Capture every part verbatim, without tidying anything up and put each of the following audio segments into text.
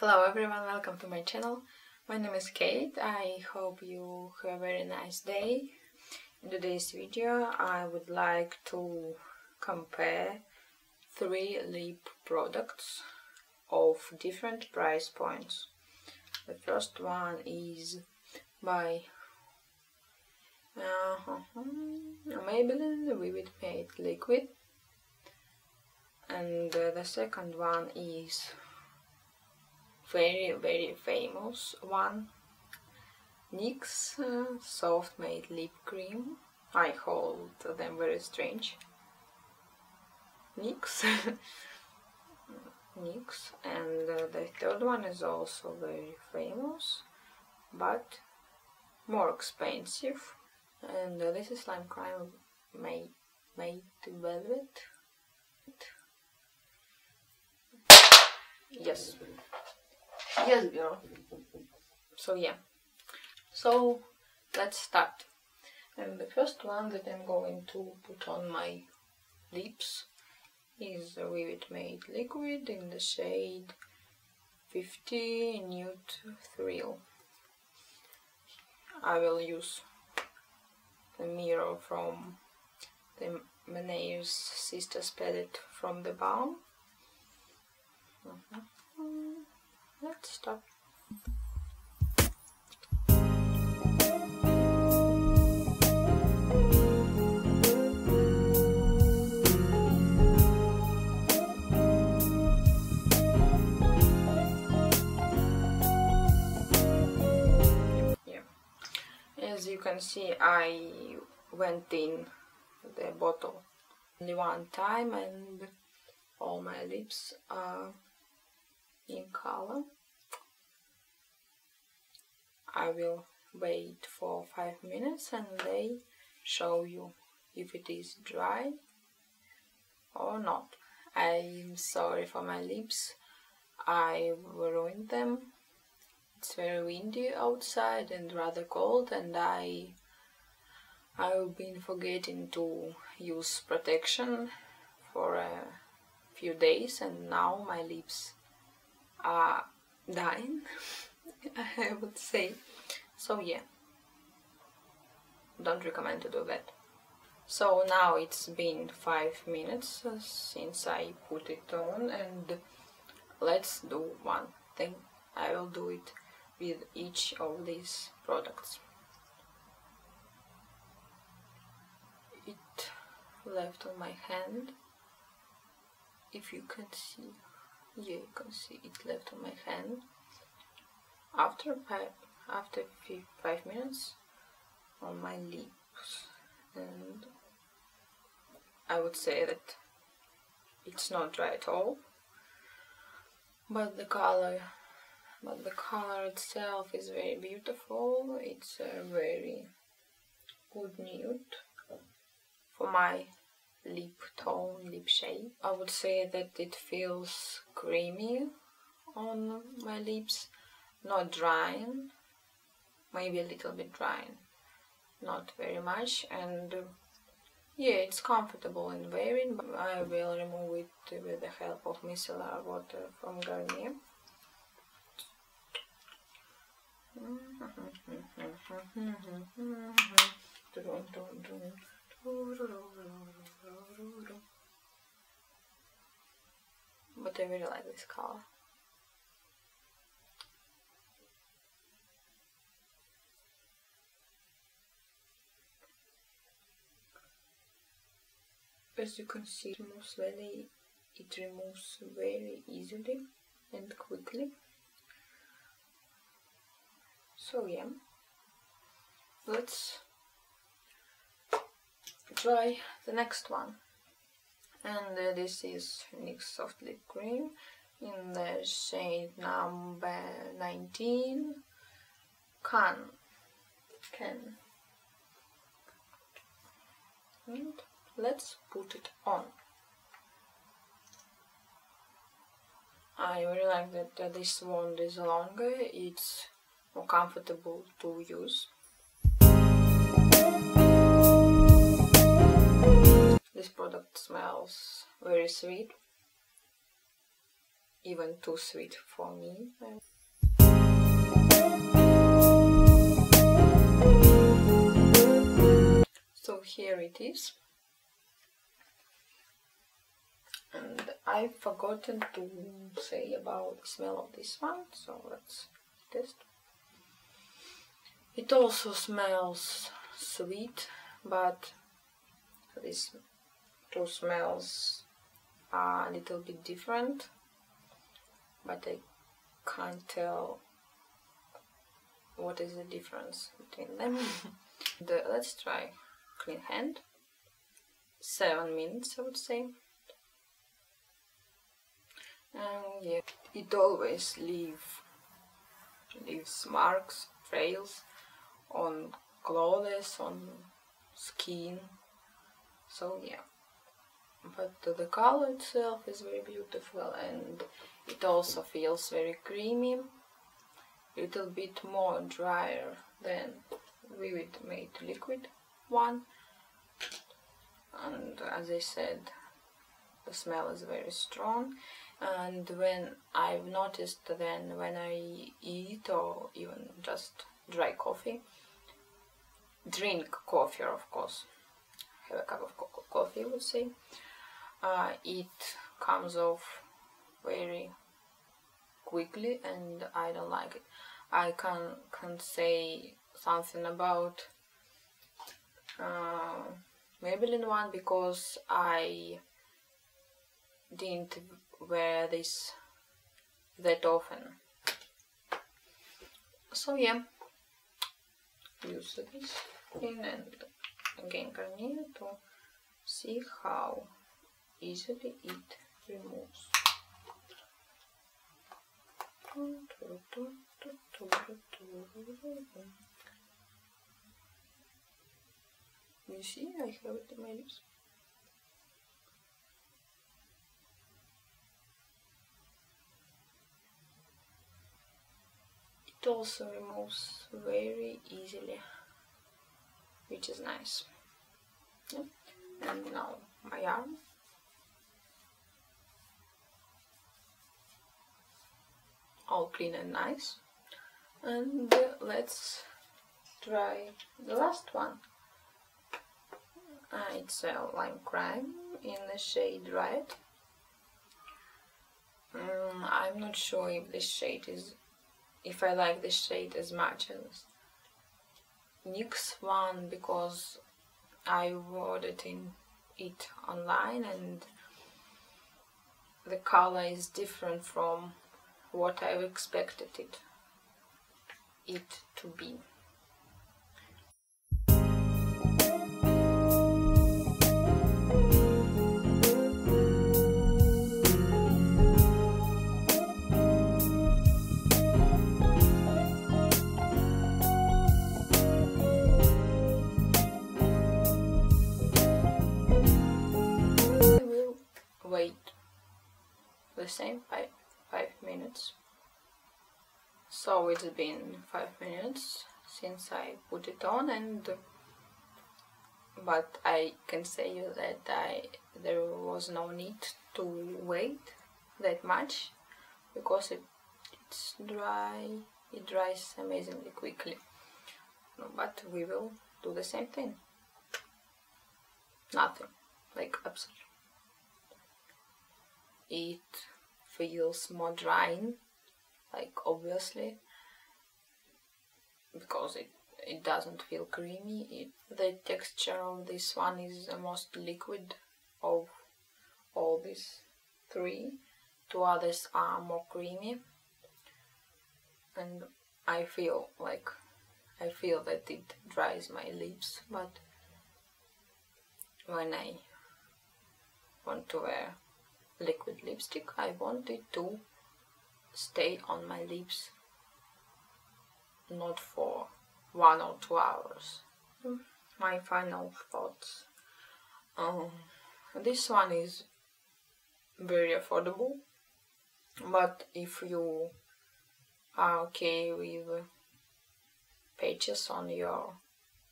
Hello everyone, welcome to my channel. My name is Kate. I hope you have a very nice day. In today's video I would like to compare three lip products of different price points. The first one is by uh, Maybelline Vivid Matte Liquid, and uh, the second one is very very famous one, NYX uh, Soft Matte Lip Cream. I hold them very strange. NYX NYX and uh, the third one is also very famous but more expensive, and uh, this is Lime Crime Matte Velvet. Yes, yes girl. So yeah, so let's start. And the first one that I'm going to put on my lips is the Vivid Matte Liquid in the shade fifty Nude Thrill. I will use the mirror from the Maneu's Sister's palette from the Balm. Mm-hmm. Let's stop. Yeah. As you can see, I went in the bottle only one time and all my lips are in color. I will wait for five minutes and they show you if it is dry or not. I'm sorry for my lips, I ruined them. It's very windy outside and rather cold, and I I've been forgetting to use protection for a few days, and now my lips are dying, I would say. So yeah, don't recommend to do that. So now it's been five minutes since I put it on, and let's do one thing. I will do it with each of these products. It left on my hand, if you can see. Yeah, you can see it left on my hand. After five, after five minutes on my lips, and I would say that it's not dry at all. But the color, but the color itself is very beautiful. It's a very good nude for my lip tone, lip shade. I would say that it feels creamy on my lips, not drying, maybe a little bit drying, not very much. And yeah, it's comfortable in wearing. But I will remove it with the help of micellar water from Garnier. But I really like this color. As you can see, it removes very, it removes very easily and quickly. So yeah, let's try the next one. And uh, this is NYX Soft Lip Cream in the shade number nineteen, Cannes. Cannes. And let's put it on. I really like that uh, this wand is longer, it's more comfortable to use. This product smells very sweet. even too sweet for me. So here it is. And I've forgotten to say about the smell of this one, so let's test. It also smells sweet, but these two smells are a little bit different, but I can't tell what is the difference between them. the, let's try clean hand. Seven minutes, I would say. And yeah, it always leave, leaves marks, trails on clothes, on skin. So yeah, but the color itself is very beautiful, and it also feels very creamy, a little bit more drier than Vivid Matte Liquid one. And as I said, the smell is very strong. And when I've noticed, then when I eat or even just dry coffee, drink coffee, of course, have a cup of co coffee, I would say, uh, it comes off very quickly, and I don't like it. I can can say something about uh, Maybelline one, because I didn't wear this that often. So yeah, use this in and again Garnier to see how easily it removes. You see, I have it in my lips. It also removes very easily, which is nice. Yeah. And now my arm. All clean and nice. And uh, let's try the last one. Uh, it's a uh, Lime Crime in the shade Riot. Um, I'm not sure if this shade is if I like this shade as much as N Y X one, because I ordered in it online and the color is different from what I expected it, it to be. The same five, five minutes. So it's been five minutes since I put it on, and but I can say you that I there was no need to wait that much, because it it's dry it dries amazingly quickly. But we will do the same thing. Nothing, like absolutely. It feels more drying, like obviously, because it it doesn't feel creamy. It, the texture of this one is the most liquid of all these three. Two others are more creamy, and I feel like I feel that it dries my lips, but when I want to wear liquid lipstick, I want it to stay on my lips, not for one or two hours. Mm. My final thoughts. Um, this one is very affordable, but if you are okay with patches on your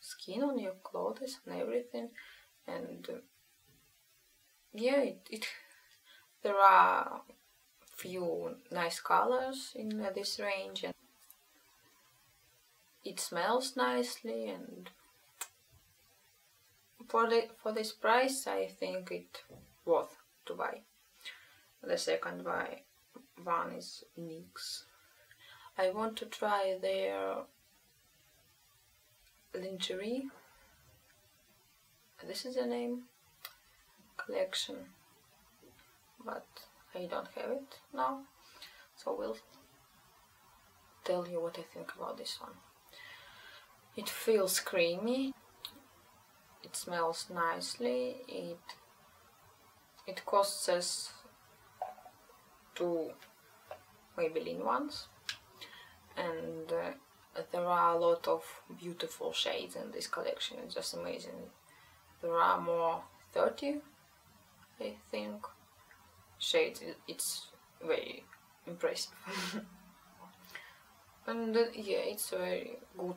skin, on your clothes and everything, and uh, yeah, it, it there are few nice colors in uh, this range, and it smells nicely, and for the for this price I think it worth to buy. The second buy one is NYX. I want to try their lingerie, this is the name, collection, but I don't have it now, so we'll tell you what I think about this one. It feels creamy, it smells nicely, it it costs us two Maybelline ones, and uh, there are a lot of beautiful shades in this collection, it's just amazing. There are more thirty, I think, shades, it's very impressive. And uh, yeah, it's very good,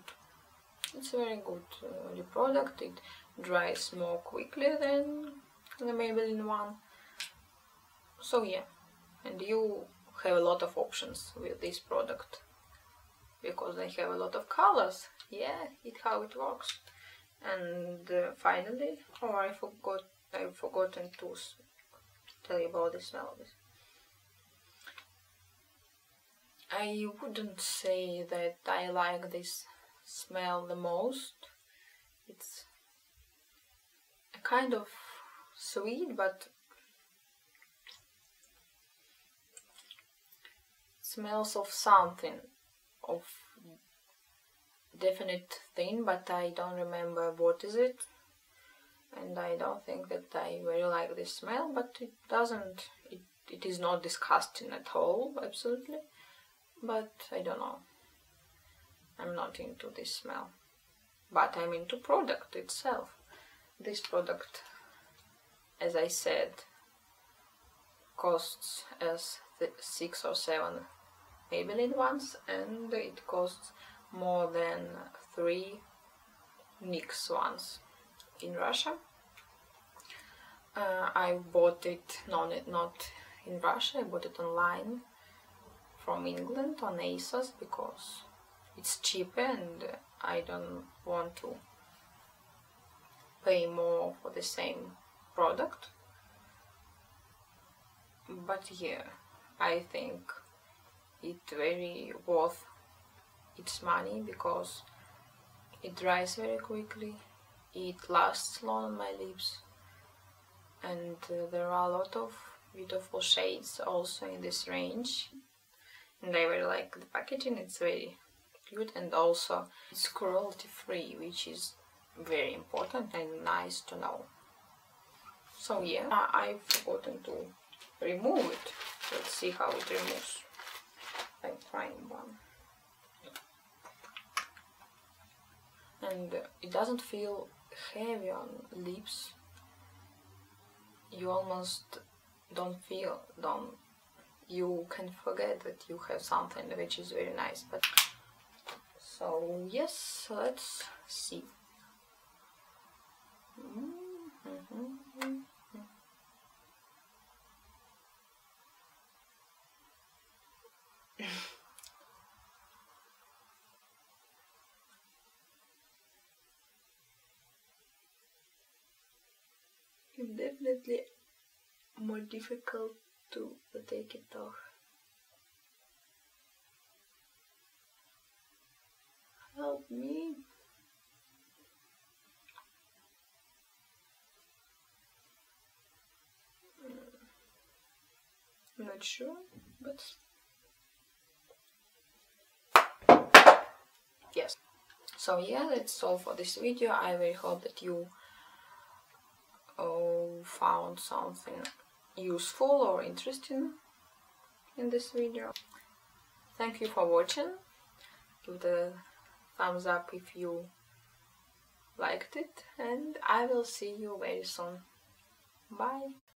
it's a very good uh, new product, it dries more quickly than the Maybelline one, so yeah, and you have a lot of options with this product, because they have a lot of colors, yeah, it's how it works. And uh, finally, oh, I forgot, I've forgotten to tell you about the smell. I wouldn't say that I like this smell the most. It's a kind of sweet, but it smells of something, of definite thing, but I don't remember what is it, and I don't think that I very like this smell, but it doesn't, it, it is not disgusting at all, absolutely, but I don't know, I'm not into this smell, but I'm into product itself. This product, as I said, costs as the six or seven Maybelline ones, and it costs more than three NYX ones in Russia. Uh, I bought it no, not in Russia, I bought it online from England on ASOS because it's cheaper and I don't want to pay more for the same product. But yeah, I think it's very worth its money because it dries very quickly, it lasts long on my lips, and uh, there are a lot of beautiful shades also in this range, and I really like the packaging, it's very cute, and also it's cruelty free, which is very important and nice to know. So yeah, I've forgotten to remove it, let's see how it removes. I'm trying one. And it doesn't feel heavy on lips, you almost don't feel, don't, you can forget that you have something, which is very nice. But so yes, let's see. Mm-hmm. It's definitely more difficult to take it off. Help me. I'm not sure, but yes. So yeah, that's all for this video. I really hope that you Oh, found something useful or interesting in this video. Thank you for watching. Give the thumbs up if you liked it, and I will see you very soon. Bye.